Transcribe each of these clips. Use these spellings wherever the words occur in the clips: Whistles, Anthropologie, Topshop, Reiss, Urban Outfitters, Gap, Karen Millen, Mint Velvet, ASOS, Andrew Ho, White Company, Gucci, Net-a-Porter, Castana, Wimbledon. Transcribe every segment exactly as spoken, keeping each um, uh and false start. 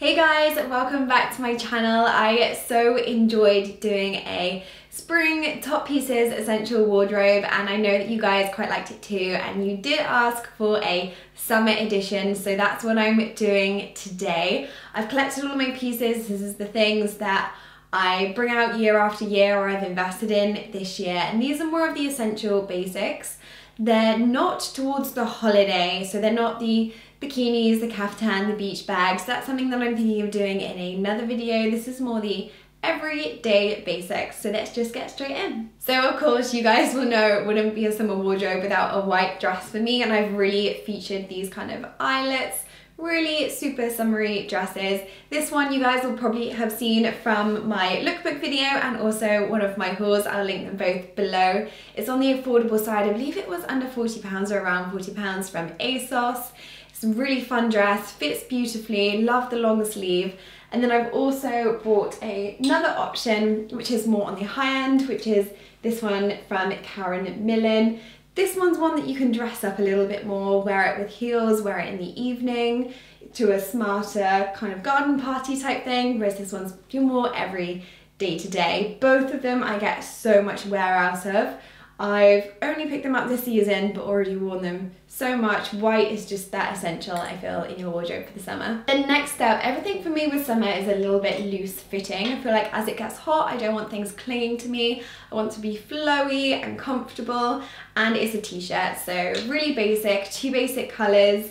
Hey guys, welcome back to my channel. I so enjoyed doing a spring top pieces essential wardrobe, and I know that you guys quite liked it too, and you did ask for a summer edition, so that's what I'm doing today. I've collected all of my pieces. This is the things that I bring out year after year, or I've invested in this year, and these are more of the essential basics. They're not towards the holiday, so they're not the bikinis, the caftan, the beach bags. That's something that I'm thinking of doing in another video. This is more the everyday basics, so let's just get straight in. So of course you guys will know it wouldn't be a summer wardrobe without a white dress for me, and I've really featured these kind of eyelets, really super summery dresses. This one you guys will probably have seen from my lookbook video and also one of my hauls. I'll link them both below. It's on the affordable side. I believe it was under forty pounds or around forty pounds from ASOS. It's a really fun dress, fits beautifully, love the long sleeve. And then I've also bought a, another option, which is more on the high end, which is this one from Karen Millen. This one's one that you can dress up a little bit more, wear it with heels, wear it in the evening, to a smarter kind of garden party type thing, whereas this one's more every day to day. Both of them I get so much wear out of. I've only picked them up this season but already worn them so much. White is just that essential, I feel, in your wardrobe for the summer. Then next up, everything for me with summer is a little bit loose fitting. I feel like as it gets hot, I don't want things clinging to me. I want to be flowy and comfortable, and it's a t-shirt, so really basic, two basic colours.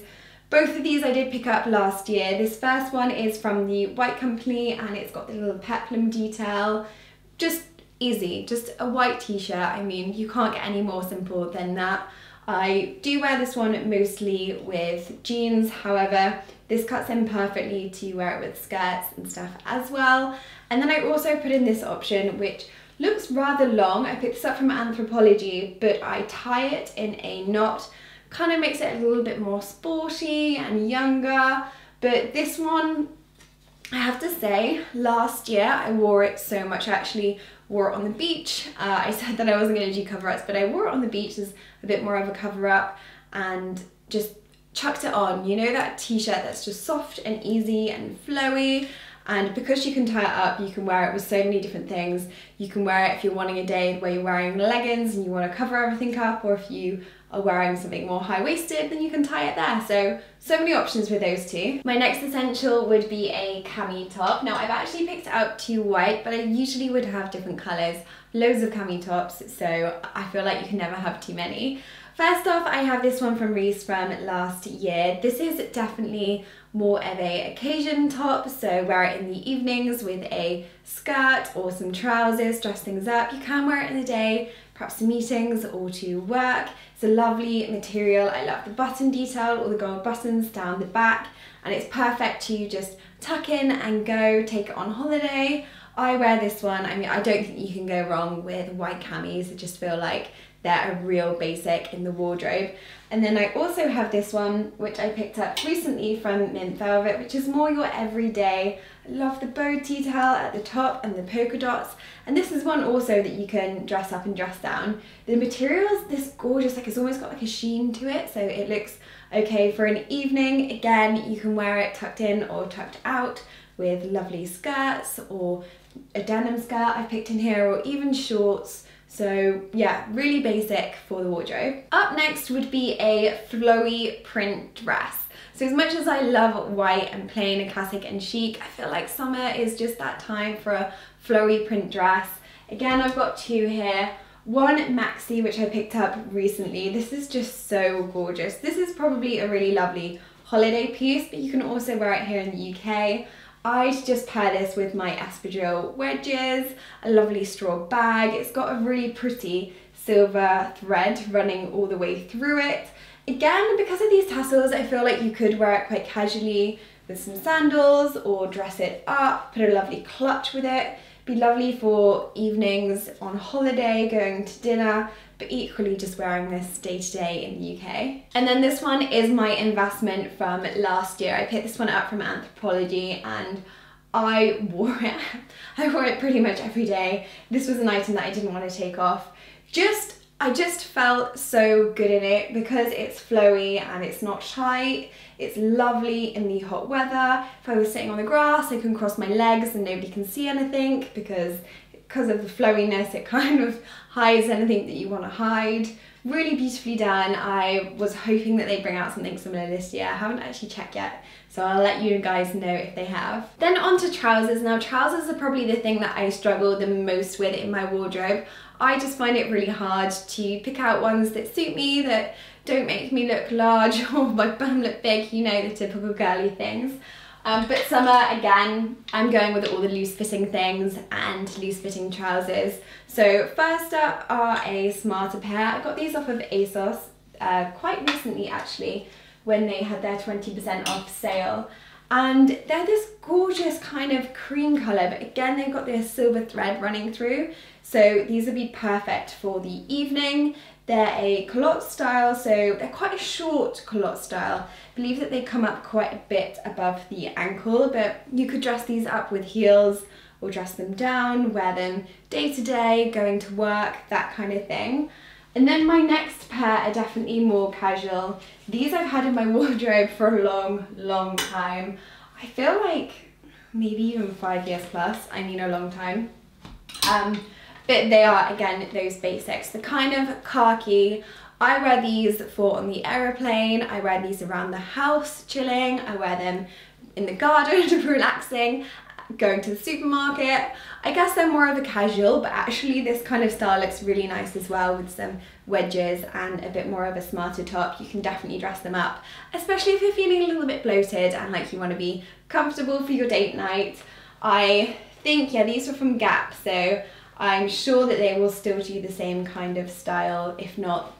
Both of these I did pick up last year. This first one is from the White Company and it's got the little peplum detail. Just easy, just a white t-shirt. I mean, you can't get any more simple than that. I do wear this one mostly with jeans, however this cuts in perfectly to wear it with skirts and stuff as well. And then I also put in this option, which looks rather long. I picked this up from Anthropologie, but I tie it in a knot, kind of makes it a little bit more sporty and younger. But this one, I have to say, last year I wore it so much. I actually wore it on the beach. Uh, I said that I wasn't going to do cover-ups, but I wore it on the beach as a bit more of a cover-up and just chucked it on. You know, that t-shirt that's just soft and easy and flowy, and because you can tie it up, you can wear it with so many different things. You can wear it if you're wanting a day where you're wearing leggings and you want to cover everything up, or if you are wearing something more high-waisted, then you can tie it there. So, so many options with those two. My next essential would be a cami top. Now, I've actually picked out two white, but I usually would have different colours. Loads of cami tops, so I feel like you can never have too many. First off, I have this one from Reiss from last year. This is definitely more of a occasion top, so wear it in the evenings with a skirt or some trousers, dress things up. You can wear it in the day, perhaps to meetings or to work. It's a lovely material. I love the button detail, all the gold buttons down the back, and it's perfect to just tuck in and go, take it on holiday. I wear this one. I mean, I don't think you can go wrong with white camis. I just feel like they're a real basic in the wardrobe. And then I also have this one, which I picked up recently from Mint Velvet, which is more your everyday. I love the bow detail at the top and the polka dots. And this is one also that you can dress up and dress down. The material is this gorgeous, like it's almost got like a sheen to it, so it looks okay for an evening. Again, you can wear it tucked in or tucked out with lovely skirts or a denim skirt I've picked in here, or even shorts. So yeah, really basic for the wardrobe. Up next would be a flowy print dress. So as much as I love white and plain and classic and chic, I feel like summer is just that time for a flowy print dress. Again, I've got two here. One maxi, which I picked up recently. This is just so gorgeous. This is probably a really lovely holiday piece, but you can also wear it here in the U K. I'd just pair this with my espadrille wedges, a lovely straw bag. It's got a really pretty silver thread running all the way through it. Again, because of these tassels, I feel like you could wear it quite casually with some sandals, or dress it up, put a lovely clutch with it. Be lovely for evenings on holiday, going to dinner, but equally just wearing this day to day in the U K. And then this one is my investment from last year. I picked this one up from Anthropologie and I wore it. I wore it pretty much every day. This was an item that I didn't want to take off. Just I just felt so good in it because it's flowy and it's not tight. It's lovely in the hot weather. If I was sitting on the grass, I can cross my legs and nobody can see anything because because of the flowiness, it kind of hides anything that you want to hide. Really beautifully done. I was hoping that they'd bring out something similar this year. I haven't actually checked yet, so I'll let you guys know if they have. Then on to trousers. Now trousers are probably the thing that I struggle the most with in my wardrobe. I just find it really hard to pick out ones that suit me, that don't make me look large or my bum look big, you know, the typical girly things. Um, but summer, again, I'm going with all the loose-fitting things and loose-fitting trousers. So first up are a smarter pair. I got these off of ASOS uh, quite recently, actually, when they had their twenty percent off sale. And they're this gorgeous kind of cream colour, but again, they've got this silver thread running through. So these would be perfect for the evening. They're a culotte style, so they're quite a short culotte style. I believe that they come up quite a bit above the ankle, but you could dress these up with heels or dress them down, wear them day to day, going to work, that kind of thing. And then my next pair are definitely more casual. These I've had in my wardrobe for a long, long time. I feel like maybe even five years plus, I mean a long time. Um, But they are, again, those basics. The kind of khaki, I wear these for on the aeroplane, I wear these around the house chilling, I wear them in the garden relaxing, going to the supermarket. I guess they're more of a casual, but actually this kind of style looks really nice as well with some wedges and a bit more of a smarter top. You can definitely dress them up, especially if you're feeling a little bit bloated and like you want to be comfortable for your date night. I think, yeah, these were from Gap, so I'm sure that they will still do the same kind of style. If not,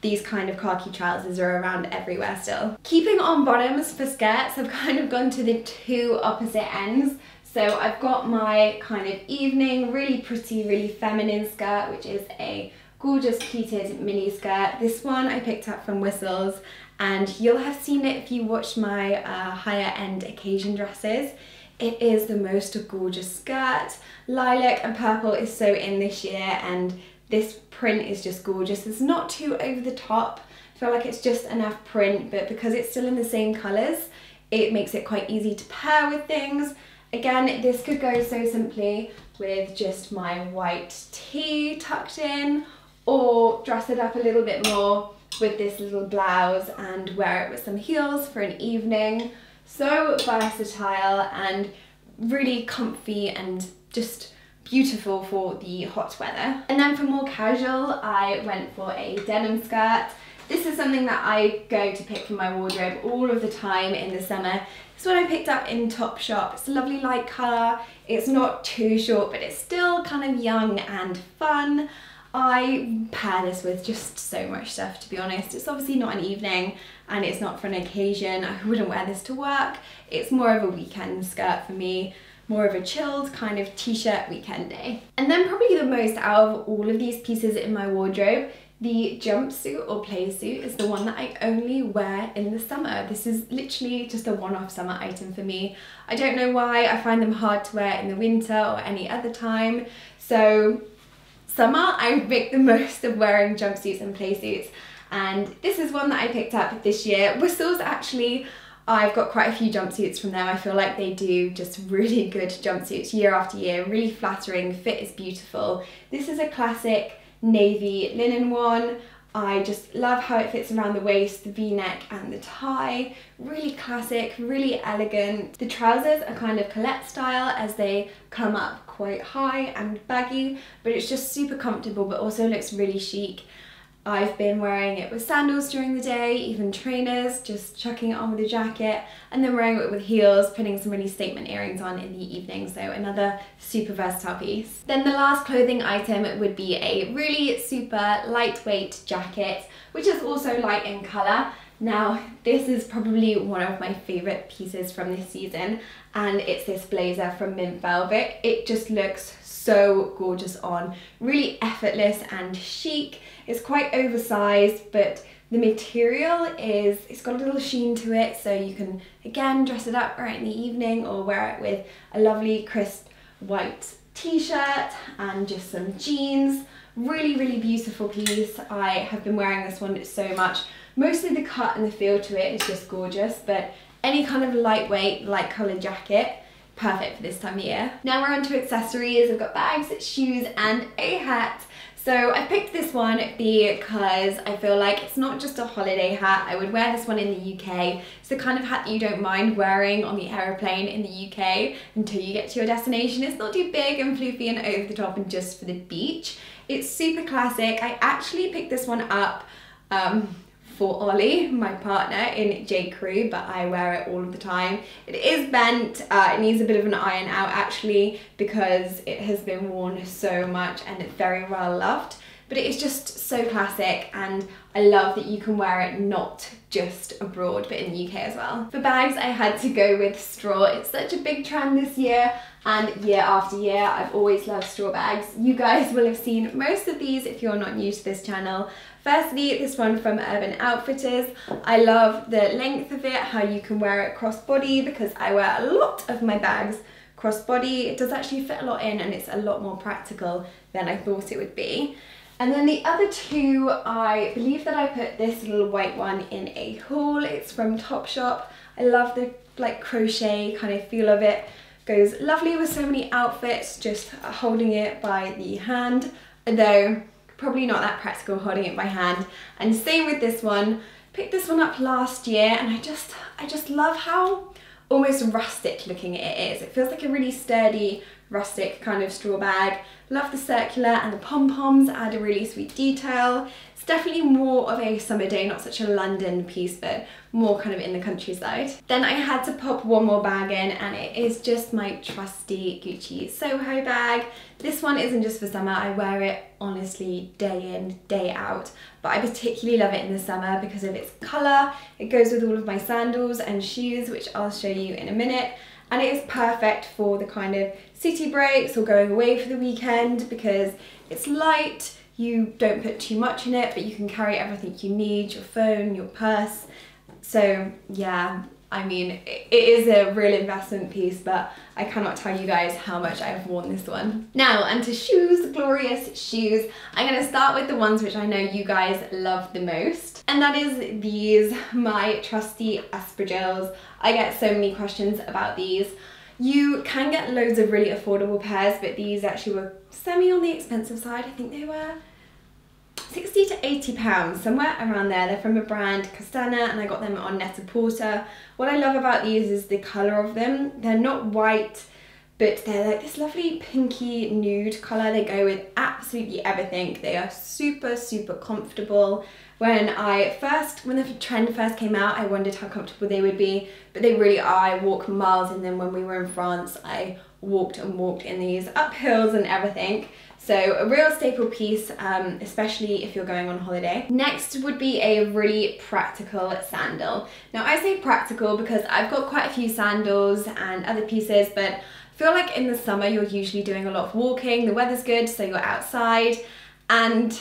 these kind of khaki trousers are around everywhere still. Keeping on bottoms for skirts, I've kind of gone to the two opposite ends. So I've got my kind of evening, really pretty, really feminine skirt, which is a gorgeous pleated mini skirt. This one I picked up from Whistles, and you'll have seen it if you watched my uh, higher end occasion dresses. It is the most gorgeous skirt. Lilac and purple is so in this year, and this print is just gorgeous. It's not too over the top. I feel like it's just enough print, but because it's still in the same colours, it makes it quite easy to pair with things. Again, this could go so simply with just my white tee tucked in, or dress it up a little bit more with this little blouse and wear it with some heels for an evening. So versatile and really comfy and just beautiful for the hot weather. And then for more casual, I went for a denim skirt. This is something that I go to pick from my wardrobe all of the time in the summer. This one I picked up in Topshop. It's a lovely light colour. It's not too short, but it's still kind of young and fun. I pair this with just so much stuff, to be honest. It's obviously not an evening and it's not for an occasion. I wouldn't wear this to work. It's more of a weekend skirt for me, more of a chilled kind of t-shirt weekend day. And then probably the most out of all of these pieces in my wardrobe, the jumpsuit or playsuit is the one that I only wear in the summer. This is literally just a one-off summer item for me. I don't know why. I find them hard to wear in the winter or any other time. So summer, I make the most of wearing jumpsuits and playsuits, and this is one that I picked up this year. Whistles, actually, I've got quite a few jumpsuits from them. I feel like they do just really good jumpsuits year after year, really flattering, fit is beautiful. This is a classic navy linen one. I just love how it fits around the waist, the v-neck and the tie. Really classic, really elegant. The trousers are kind of Colette style as they come up quite high and baggy, but it's just super comfortable but also looks really chic. I've been wearing it with sandals during the day, even trainers, just chucking it on with a jacket and then wearing it with heels, putting some really statement earrings on in the evening, so another super versatile piece. Then the last clothing item would be a really super lightweight jacket, which is also light in colour. Now, this is probably one of my favourite pieces from this season, and it's this blazer from Mint Velvet. It just looks so gorgeous on, really effortless and chic. It's quite oversized, but the material is, it's got a little sheen to it, so you can, again, dress it up right in the evening or wear it with a lovely crisp white t-shirt and just some jeans. Really, really beautiful piece. I have been wearing this one so much. Mostly the cut and the feel to it is just gorgeous, but any kind of lightweight, light colored jacket, perfect for this time of year. Now we're on to accessories. I've got bags, shoes, and a hat. So I picked this one because I feel like it's not just a holiday hat. I would wear this one in the U K. It's the kind of hat that you don't mind wearing on the aeroplane in the U K until you get to your destination. It's not too big and floofy and over the top and just for the beach. It's super classic. I actually picked this one up um, for Ollie, my partner, in J Crew, but I wear it all of the time. It is bent, uh, it needs a bit of an iron out actually because it has been worn so much and it's very well loved. But it is just so classic and I love that you can wear it not just abroad but in the U K as well. For bags, I had to go with straw. It's such a big trend this year and year after year. I've always loved straw bags. You guys will have seen most of these if you're not new to this channel. Firstly, this one from Urban Outfitters. I love the length of it, how you can wear it crossbody because I wear a lot of my bags crossbody. It does actually fit a lot in and it's a lot more practical than I thought it would be. And then the other two, I believe that I put this little white one in a haul. It's from Topshop. I love the like crochet kind of feel of it. Goes lovely with so many outfits, just holding it by the hand, although probably not that practical holding it by hand. And same with this one. Picked this one up last year and I just, I just love how almost rustic looking it is. It feels like a really sturdy, rustic kind of straw bag. Love the circular and the pom-poms add a really sweet detail. It's definitely more of a summer day, not such a London piece, but more kind of in the countryside. Then I had to pop one more bag in and it is just my trusty Gucci Soho bag. This one isn't just for summer. I wear it honestly day in, day out, but I particularly love it in the summer because of its color. It goes with all of my sandals and shoes, which I'll show you in a minute. And it is perfect for the kind of city breaks or going away for the weekend because it's light, you don't put too much in it, but you can carry everything you need, your phone, your purse. So yeah, I mean, it is a real investment piece, but I cannot tell you guys how much I've worn this one. Now, onto shoes, glorious shoes. I'm gonna start with the ones which I know you guys love the most, and that is these, my trusty Aspergills. I get so many questions about these. You can get loads of really affordable pairs, but these actually were semi on the expensive side. I think they were sixty to eighty pounds, somewhere around there. They're from a brand, Castana, and I got them on Net-a-Porter. What I love about these is the colour of them. They're not white, but they're like this lovely pinky nude colour. They go with absolutely everything. They are super, super comfortable. When I first, when the trend first came out, I wondered how comfortable they would be, but they really are. I walk miles in them. When we were in France, I walked and walked in these up hills and everything. So a real staple piece, um, especially if you're going on holiday. Next would be a really practical sandal. Now I say practical because I've got quite a few sandals and other pieces, but I feel like in the summer you're usually doing a lot of walking, the weather's good, so you're outside, and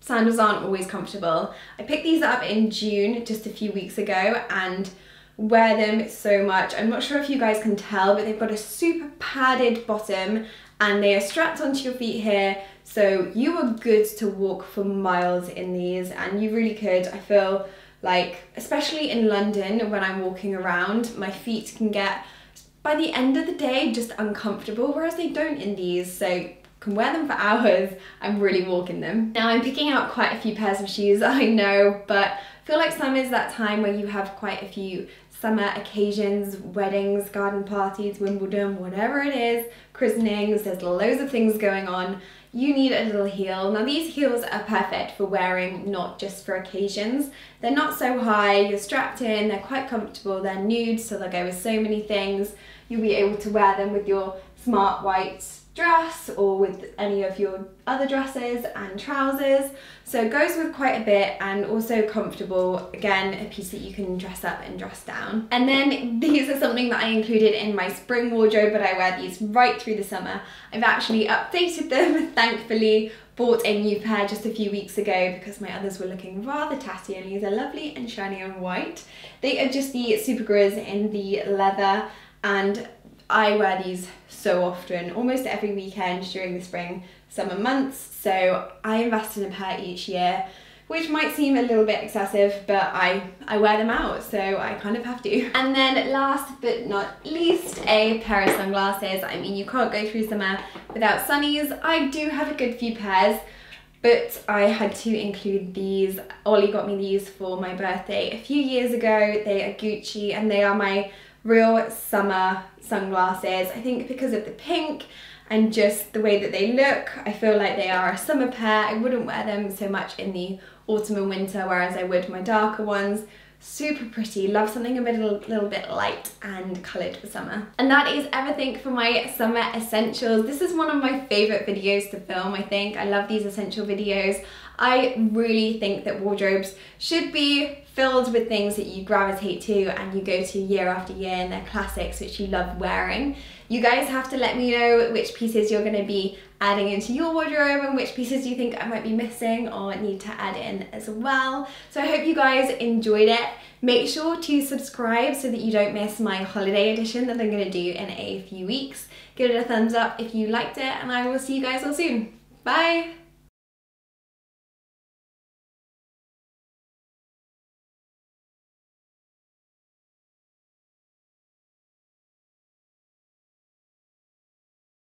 sandals aren't always comfortable. I picked these up in June, just a few weeks ago, and wear them so much. I'm not sure if you guys can tell, but they've got a super padded bottom and they are strapped onto your feet here, so you are good to walk for miles in these, and you really could. I feel like, especially in London, when I'm walking around, my feet can get, by the end of the day, just uncomfortable, whereas they don't in these, so can wear them for hours. I'm really walking them. Now I'm picking out quite a few pairs of shoes, I know, but I feel like summer is that time where you have quite a few summer occasions, weddings, garden parties, Wimbledon, whatever it is, christenings, there's loads of things going on. You need a little heel. Now these heels are perfect for wearing, not just for occasions. They're not so high, you're strapped in, they're quite comfortable, they're nude, so they'll go with so many things. You'll be able to wear them with your smart white dress or with any of your other dresses and trousers, so it goes with quite a bit, and also comfortable, again a piece that you can dress up and dress down. And then these are something that I included in my spring wardrobe, but I wear these right through the summer. I've actually updated them, thankfully. Bought a new pair just a few weeks ago because my others were looking rather tatty, and these are lovely and shiny and white. They are just the Super Grizz in the leather, and I wear these so often, almost every weekend during the spring, summer months, so I invest in a pair each year, which might seem a little bit excessive, but I, I wear them out, so I kind of have to. And then last but not least, a pair of sunglasses. I mean, you can't go through summer without sunnies. I do have a good few pairs, but I had to include these. Ollie got me these for my birthday a few years ago. They are Gucci, and they are my real summer sunglasses. I think because of the pink and just the way that they look, I feel like they are a summer pair. I wouldn't wear them so much in the autumn and winter, whereas I would my darker ones. Super pretty, love something a bit, a little bit light and coloured for summer. And that is everything for my summer essentials. This is one of my favourite videos to film, I think. I love these essential videos. I really think that wardrobes should be filled with things that you gravitate to and you go to year after year, and they're classics which you love wearing. You guys have to let me know which pieces you're going to be adding into your wardrobe and which pieces you think I might be missing or need to add in as well. So I hope you guys enjoyed it. Make sure to subscribe so that you don't miss my holiday edition that I'm going to do in a few weeks. Give it a thumbs up if you liked it, and I will see you guys all soon. Bye!